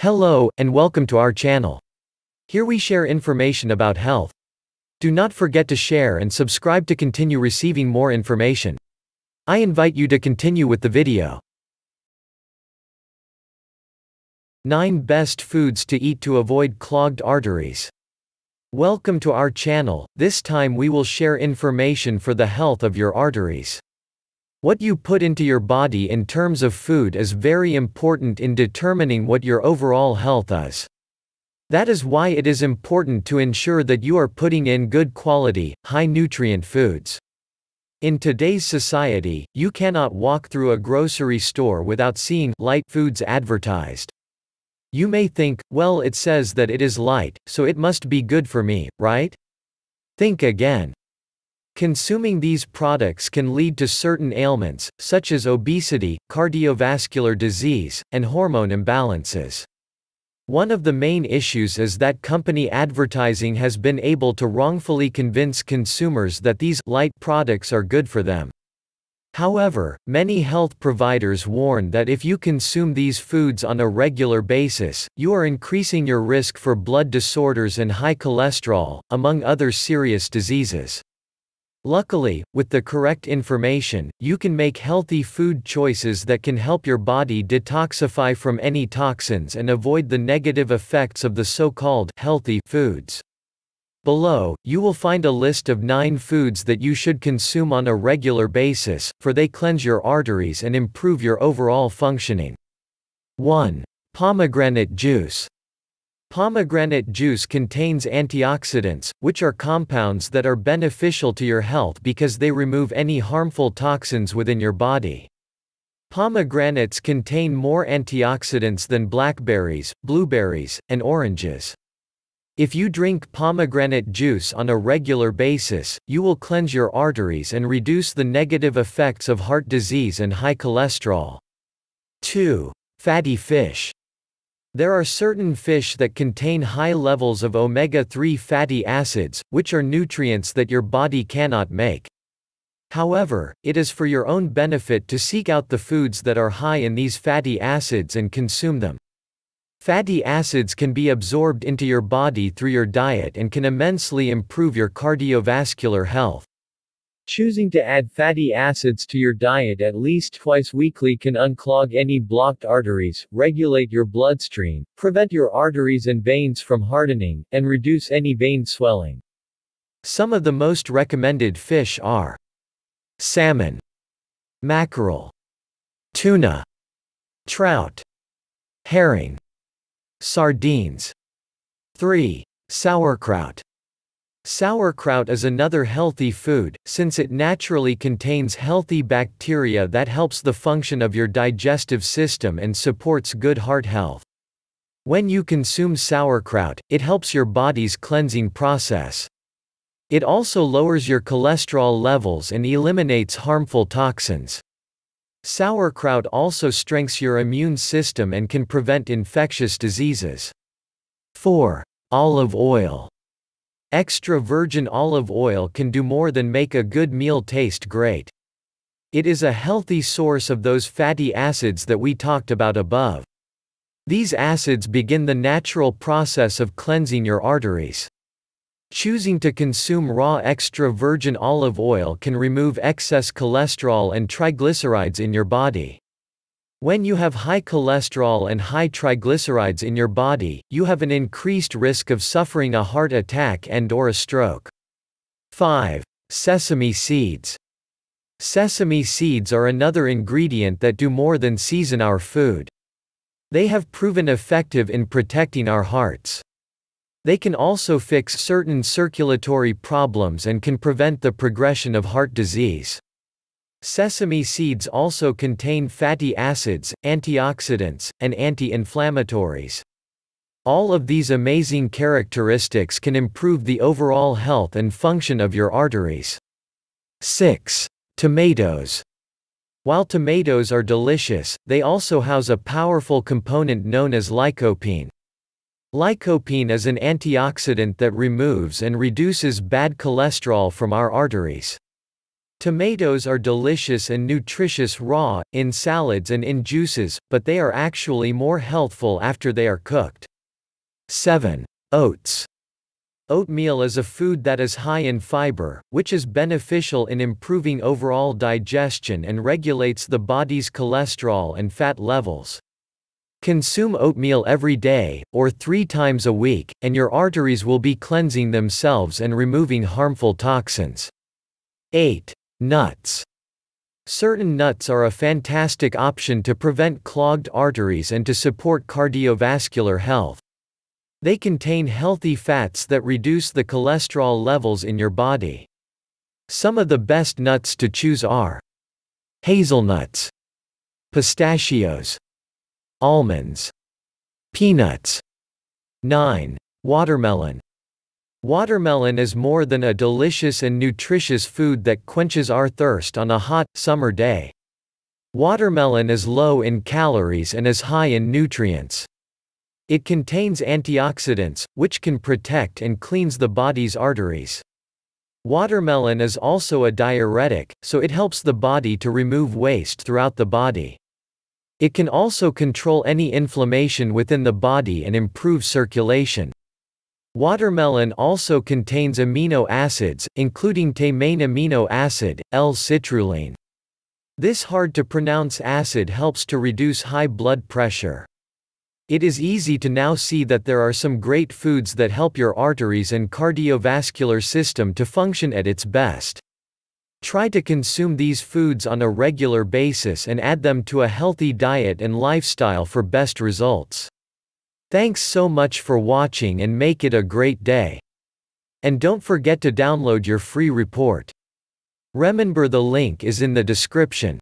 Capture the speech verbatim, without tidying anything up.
Hello, and welcome to our channel. Here we share information about health. Do not forget to share and subscribe to continue receiving more information. I invite you to continue with the video. nine Best Foods to Eat to Avoid Clogged Arteries. Welcome to our channel. This time we will share information for the health of your arteries. What you put into your body in terms of food is very important in determining what your overall health is. That is why it is important to ensure that you are putting in good quality, high-nutrient foods. In today's society, you cannot walk through a grocery store without seeing light foods advertised. You may think, well, it says that it is light, so it must be good for me, right? Think again. Consuming these products can lead to certain ailments, such as obesity, cardiovascular disease, and hormone imbalances. One of the main issues is that company advertising has been able to wrongfully convince consumers that these light products are good for them. However, many health providers warn that if you consume these foods on a regular basis, you are increasing your risk for blood disorders and high cholesterol, among other serious diseases. Luckily, with the correct information, you can make healthy food choices that can help your body detoxify from any toxins and avoid the negative effects of the so-called healthy foods. Below, you will find a list of nine foods that you should consume on a regular basis, for they cleanse your arteries and improve your overall functioning. one Pomegranate juice. Pomegranate juice contains antioxidants, which are compounds that are beneficial to your health because they remove any harmful toxins within your body. Pomegranates contain more antioxidants than blackberries, blueberries, and oranges. If you drink pomegranate juice on a regular basis, you will cleanse your arteries and reduce the negative effects of heart disease and high cholesterol. two Fatty fish. There are certain fish that contain high levels of omega three fatty acids, which are nutrients that your body cannot make. However, it is for your own benefit to seek out the foods that are high in these fatty acids and consume them. Fatty acids can be absorbed into your body through your diet and can immensely improve your cardiovascular health. Choosing to add fatty acids to your diet at least twice weekly can unclog any blocked arteries, regulate your bloodstream, prevent your arteries and veins from hardening, and reduce any vein swelling. Some of the most recommended fish are salmon, mackerel, tuna, trout, herring, sardines. three Sauerkraut. Sauerkraut is another healthy food, since it naturally contains healthy bacteria that helps the function of your digestive system and supports good heart health. When you consume sauerkraut, it helps your body's cleansing process. It also lowers your cholesterol levels and eliminates harmful toxins. Sauerkraut also strengthens your immune system and can prevent infectious diseases. four Olive oil. Extra virgin olive oil can do more than make a good meal taste great. It is a healthy source of those fatty acids that we talked about above. These acids begin the natural process of cleansing your arteries. Choosing to consume raw extra virgin olive oil can remove excess cholesterol and triglycerides in your body. When you have high cholesterol and high triglycerides in your body, you have an increased risk of suffering a heart attack and/or a stroke. five Sesame seeds. Sesame seeds are another ingredient that do more than season our food. They have proven effective in protecting our hearts. They can also fix certain circulatory problems and can prevent the progression of heart disease. Sesame seeds also contain fatty acids, antioxidants, and anti-inflammatories. All of these amazing characteristics can improve the overall health and function of your arteries. six Tomatoes. While tomatoes are delicious, they also house a powerful component known as lycopene. Lycopene is an antioxidant that removes and reduces bad cholesterol from our arteries. Tomatoes are delicious and nutritious raw, in salads and in juices, but they are actually more healthful after they are cooked. seven. Oats. Oatmeal is a food that is high in fiber, which is beneficial in improving overall digestion and regulates the body's cholesterol and fat levels. Consume oatmeal every day, or three times a week, and your arteries will be cleansing themselves and removing harmful toxins. eight. Nuts. Certain nuts are a fantastic option to prevent clogged arteries and to support cardiovascular health. They contain healthy fats that reduce the cholesterol levels in your body. Some of the best nuts to choose are hazelnuts, pistachios, almonds, peanuts. nine. Watermelon. Watermelon is more than a delicious and nutritious food that quenches our thirst on a hot, summer day. Watermelon is low in calories and is high in nutrients. It contains antioxidants, which can protect and cleanse the body's arteries. Watermelon is also a diuretic, so it helps the body to remove waste throughout the body. It can also control any inflammation within the body and improve circulation. Watermelon also contains amino acids, including their main amino acid, L citrulline. This hard-to-pronounce acid helps to reduce high blood pressure. It is easy to now see that there are some great foods that help your arteries and cardiovascular system to function at its best. Try to consume these foods on a regular basis and add them to a healthy diet and lifestyle for best results. Thanks so much for watching and make it a great day. And don't forget to download your free report. Remember, the link is in the description.